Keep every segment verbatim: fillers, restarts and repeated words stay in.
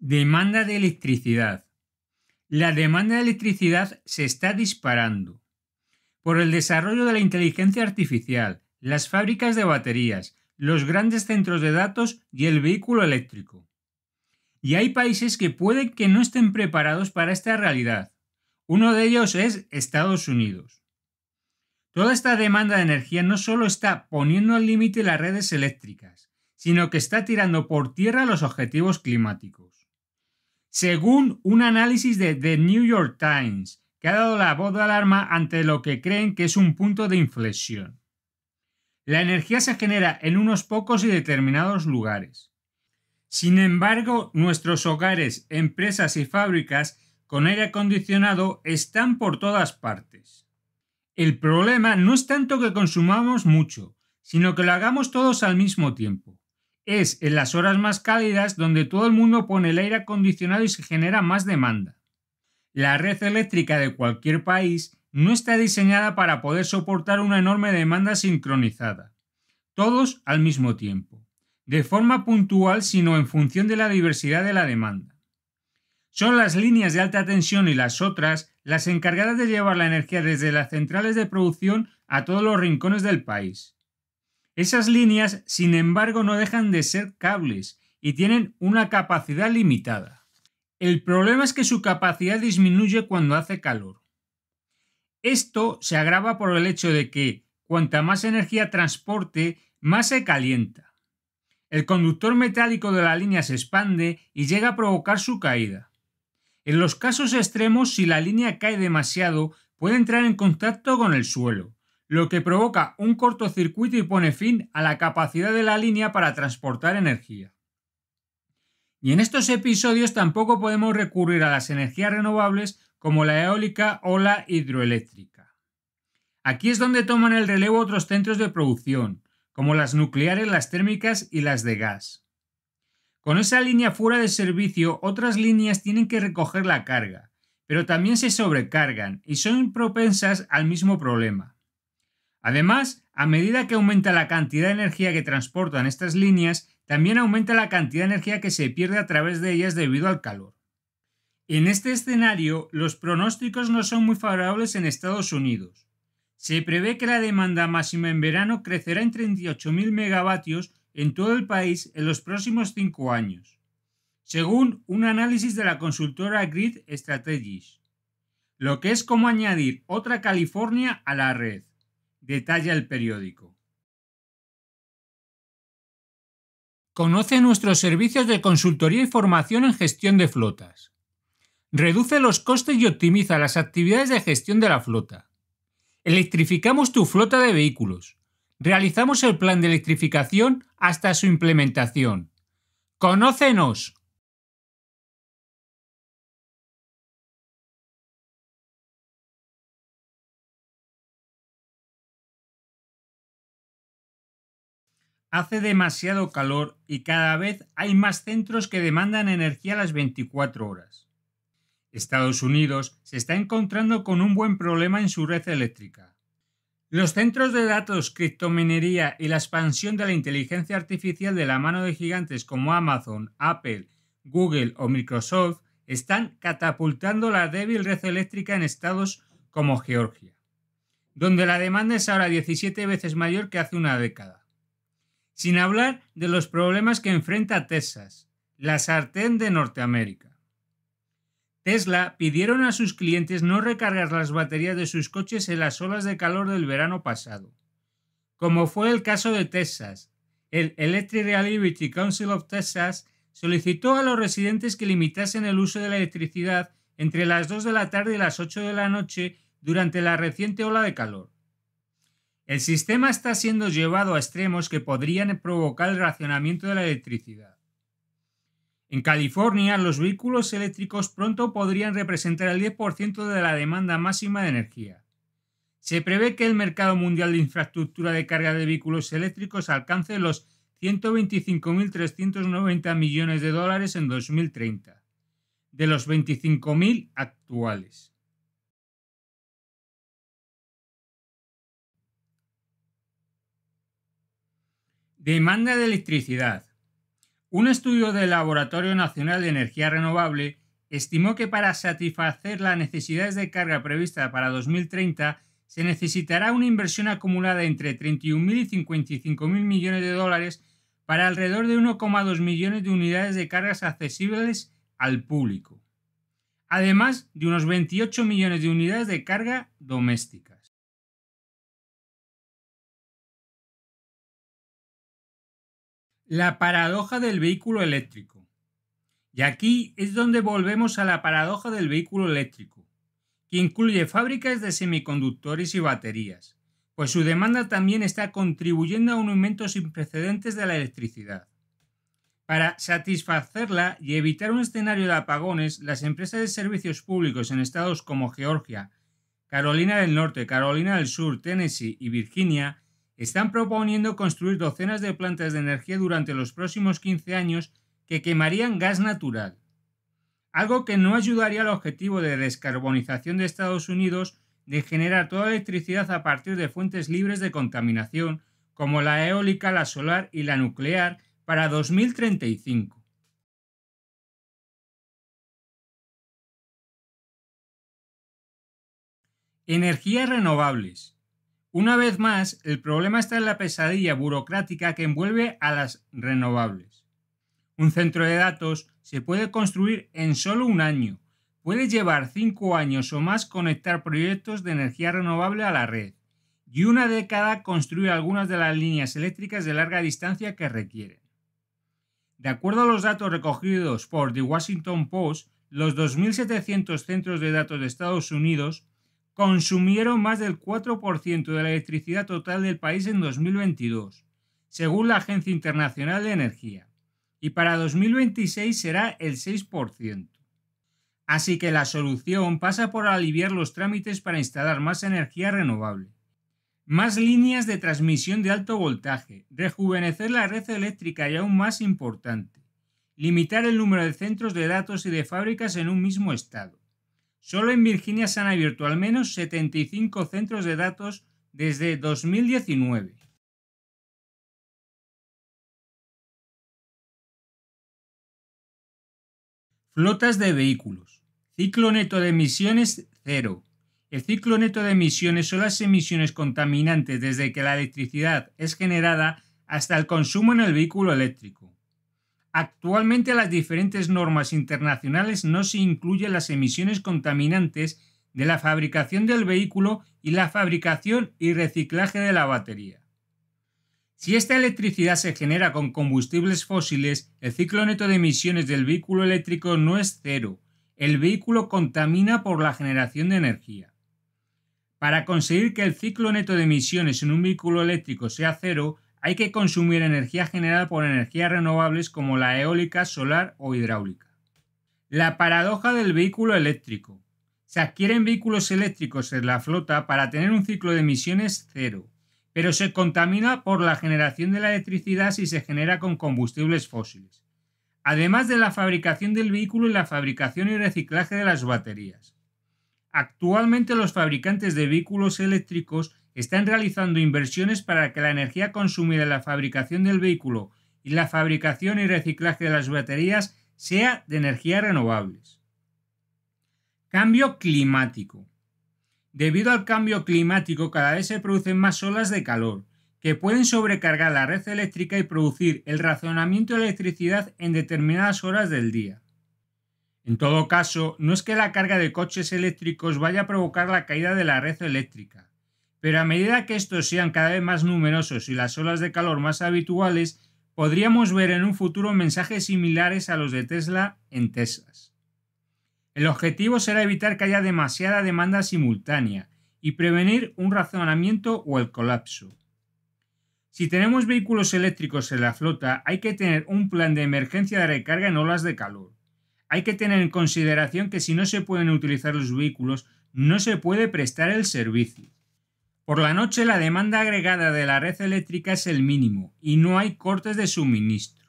Demanda de electricidad. La demanda de electricidad se está disparando. Por el desarrollo de la inteligencia artificial, las fábricas de baterías, los grandes centros de datos y el vehículo eléctrico. Y hay países que pueden que no estén preparados para esta realidad. Uno de ellos es Estados Unidos. Toda esta demanda de energía no solo está poniendo al límite las redes eléctricas, sino que está tirando por tierra los objetivos climáticos. Según un análisis de The New York Times, que ha dado la voz de alarma ante lo que creen que es un punto de inflexión. La energía se genera en unos pocos y determinados lugares. Sin embargo, nuestros hogares, empresas y fábricas con aire acondicionado están por todas partes. El problema no es tanto que consumamos mucho, sino que lo hagamos todos al mismo tiempo. Es en las horas más cálidas donde todo el mundo pone el aire acondicionado y se genera más demanda. La red eléctrica de cualquier país no está diseñada para poder soportar una enorme demanda sincronizada, todos al mismo tiempo, de forma puntual, sino en función de la diversidad de la demanda. Son las líneas de alta tensión y las otras las encargadas de llevar la energía desde las centrales de producción a todos los rincones del país. Esas líneas, sin embargo, no dejan de ser cables y tienen una capacidad limitada. El problema es que su capacidad disminuye cuando hace calor. Esto se agrava por el hecho de que, cuanta más energía transporte, más se calienta. El conductor metálico de la línea se expande y llega a provocar su caída. En los casos extremos, si la línea cae demasiado, puede entrar en contacto con el suelo, lo que provoca un cortocircuito y pone fin a la capacidad de la línea para transportar energía. Y en estos episodios tampoco podemos recurrir a las energías renovables como la eólica o la hidroeléctrica. Aquí es donde toman el relevo otros centros de producción, como las nucleares, las térmicas y las de gas. Con esa línea fuera de servicio, otras líneas tienen que recoger la carga, pero también se sobrecargan y son propensas al mismo problema. Además, a medida que aumenta la cantidad de energía que transportan estas líneas, también aumenta la cantidad de energía que se pierde a través de ellas debido al calor. En este escenario, los pronósticos no son muy favorables en Estados Unidos. Se prevé que la demanda máxima en verano crecerá en treinta y ocho mil megavatios en todo el país en los próximos cinco años, según un análisis de la consultora Grid Strategies, lo que es como añadir otra California a la red, detalla el periódico. Conoce nuestros servicios de consultoría y formación en gestión de flotas. Reduce los costes y optimiza las actividades de gestión de la flota. Electrificamos tu flota de vehículos. Realizamos el plan de electrificación hasta su implementación. ¡Conócenos! Hace demasiado calor y cada vez hay más centros que demandan energía las veinticuatro horas. Estados Unidos se está encontrando con un buen problema en su red eléctrica. Los centros de datos, criptominería y la expansión de la inteligencia artificial de la mano de gigantes como Amazon, Apple, Google o Microsoft están catapultando la débil red eléctrica en estados como Georgia, donde la demanda es ahora diecisiete veces mayor que hace una década. Sin hablar de los problemas que enfrenta Texas, la sartén de Norteamérica. Tesla pidieron a sus clientes no recargar las baterías de sus coches en las olas de calor del verano pasado, como fue el caso de Texas. El Electric Reliability Council of Texas solicitó a los residentes que limitasen el uso de la electricidad entre las dos de la tarde y las ocho de la noche durante la reciente ola de calor. El sistema está siendo llevado a extremos que podrían provocar el racionamiento de la electricidad. En California, los vehículos eléctricos pronto podrían representar el diez por ciento de la demanda máxima de energía. Se prevé que el mercado mundial de infraestructura de carga de vehículos eléctricos alcance los ciento veinticinco mil trescientos noventa millones de dólares en dos mil treinta, de los veinticinco mil actuales. Demanda de electricidad. Un estudio del Laboratorio Nacional de Energía Renovable estimó que para satisfacer las necesidades de carga prevista para dos mil treinta se necesitará una inversión acumulada entre treinta y un mil y cincuenta y cinco mil millones de dólares para alrededor de uno coma dos millones de unidades de cargas accesibles al público, además de unos veintiocho millones de unidades de carga domésticas. La paradoja del vehículo eléctrico. Y aquí es donde volvemos a la paradoja del vehículo eléctrico, que incluye fábricas de semiconductores y baterías, pues su demanda también está contribuyendo a un aumento sin precedentes de la electricidad. Para satisfacerla y evitar un escenario de apagones, las empresas de servicios públicos en estados como Georgia, Carolina del Norte, Carolina del Sur, Tennessee y Virginia están proponiendo construir docenas de plantas de energía durante los próximos quince años que quemarían gas natural, algo que no ayudaría al objetivo de descarbonización de Estados Unidos de generar toda electricidad a partir de fuentes libres de contaminación, como la eólica, la solar y la nuclear, para dos mil treinta y cinco. Energías renovables. Una vez más, el problema está en la pesadilla burocrática que envuelve a las renovables. Un centro de datos se puede construir en solo un año. Puede llevar cinco años o más conectar proyectos de energía renovable a la red y una década construir algunas de las líneas eléctricas de larga distancia que requieren. De acuerdo a los datos recogidos por The Washington Post, los dos mil setecientos centros de datos de Estados Unidos consumieron más del cuatro por ciento de la electricidad total del país en dos mil veintidós, según la Agencia Internacional de Energía, y para dos mil veintiséis será el seis por ciento. Así que la solución pasa por aliviar los trámites para instalar más energía renovable, más líneas de transmisión de alto voltaje, rejuvenecer la red eléctrica y, aún más importante, limitar el número de centros de datos y de fábricas en un mismo estado. Solo en Virginia se han abierto al menos setenta y cinco centros de datos desde dos mil diecinueve. Flotas de vehículos. Ciclo neto de emisiones cero. El ciclo neto de emisiones son las emisiones contaminantes desde que la electricidad es generada hasta el consumo en el vehículo eléctrico. Actualmente, las diferentes normas internacionales no se incluyen las emisiones contaminantes de la fabricación del vehículo y la fabricación y reciclaje de la batería. Si esta electricidad se genera con combustibles fósiles, el ciclo neto de emisiones del vehículo eléctrico no es cero. El vehículo contamina por la generación de energía. Para conseguir que el ciclo neto de emisiones en un vehículo eléctrico sea cero, hay que consumir energía generada por energías renovables como la eólica, solar o hidráulica. La paradoja del vehículo eléctrico. Se adquieren vehículos eléctricos en la flota para tener un ciclo de emisiones cero, pero se contamina por la generación de la electricidad si se genera con combustibles fósiles, además de la fabricación del vehículo y la fabricación y reciclaje de las baterías. Actualmente, los fabricantes de vehículos eléctricos están realizando inversiones para que la energía consumida en la fabricación del vehículo y la fabricación y reciclaje de las baterías sea de energías renovables. Cambio climático. Debido al cambio climático, cada vez se producen más olas de calor, que pueden sobrecargar la red eléctrica y producir el racionamiento de electricidad en determinadas horas del día. En todo caso, no es que la carga de coches eléctricos vaya a provocar la caída de la red eléctrica, pero a medida que estos sean cada vez más numerosos y las olas de calor más habituales, podríamos ver en un futuro mensajes similares a los de Tesla en Texas. El objetivo será evitar que haya demasiada demanda simultánea y prevenir un racionamiento o el colapso. Si tenemos vehículos eléctricos en la flota, hay que tener un plan de emergencia de recarga en olas de calor. Hay que tener en consideración que si no se pueden utilizar los vehículos, no se puede prestar el servicio. Por la noche, la demanda agregada de la red eléctrica es el mínimo y no hay cortes de suministro.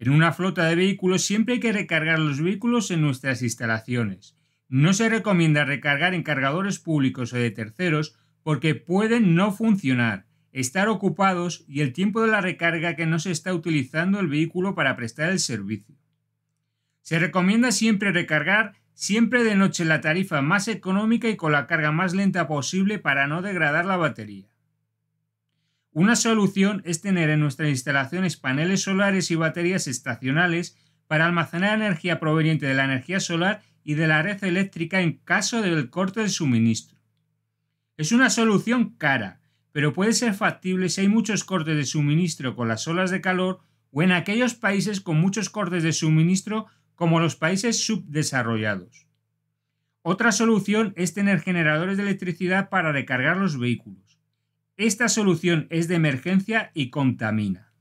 En una flota de vehículos siempre hay que recargar los vehículos en nuestras instalaciones. No se recomienda recargar en cargadores públicos o de terceros porque pueden no funcionar estar ocupados y el tiempo de la recarga que no se está utilizando el vehículo para prestar el servicio. Se recomienda siempre recargar siempre de noche la tarifa más económica y con la carga más lenta posible para no degradar la batería. Una solución es tener en nuestras instalaciones paneles solares y baterías estacionales para almacenar energía proveniente de la energía solar y de la red eléctrica en caso del corte del suministro. Es una solución cara, pero puede ser factible si hay muchos cortes de suministro con las olas de calor o en aquellos países con muchos cortes de suministro como los países subdesarrollados. Otra solución es tener generadores de electricidad para recargar los vehículos. Esta solución es de emergencia y contamina.